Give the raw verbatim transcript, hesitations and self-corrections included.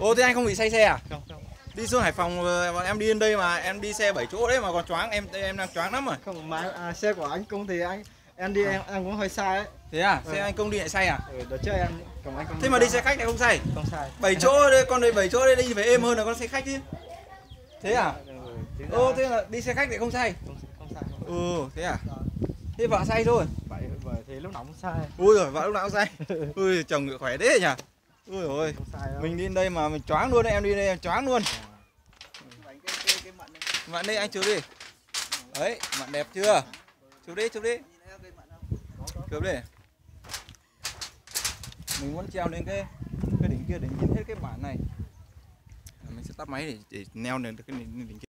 Ô thế anh không bị say xe à? Không, không. Đi xuống Hải Phòng bọn em đi đến đây mà em đi xe bảy chỗ đấy mà còn choáng, em em đang choáng lắm rồi. Không mà à, xe của anh Công thì anh em đi à. em, em cũng hơi sai ấy. Thế à? Xe ừ. anh Công đi lại say à? Ừ, đợt trước em còn anh Công. Thế mà đi xe khách lại không say? Không say. bảy chỗ đấy, con đây bảy chỗ đấy đi phải êm hơn là con xe khách chứ. Thế à? Ừ, ô thế là đi xe khách lại không say? Không, không say. Không. Ừ, thế à? Thế vợ say thôi. Vậy thế lúc nào cũng sai. Ui giời, vợ lúc nào cũng sai. Ui chồng ngựa khỏe thế nhỉ? Ui ôi, mình đi đây mà mình choáng luôn đấy, em đi đây em choáng luôn. Mặn đây anh chụp đi. Đấy, mặn đẹp chưa? Chụp đi, chụp đi. Chụp đi. Mình muốn treo lên cái cái đỉnh kia để nhìn hết cái bản này. Mình sẽ tắt máy để để neo lên được cái đỉnh kia.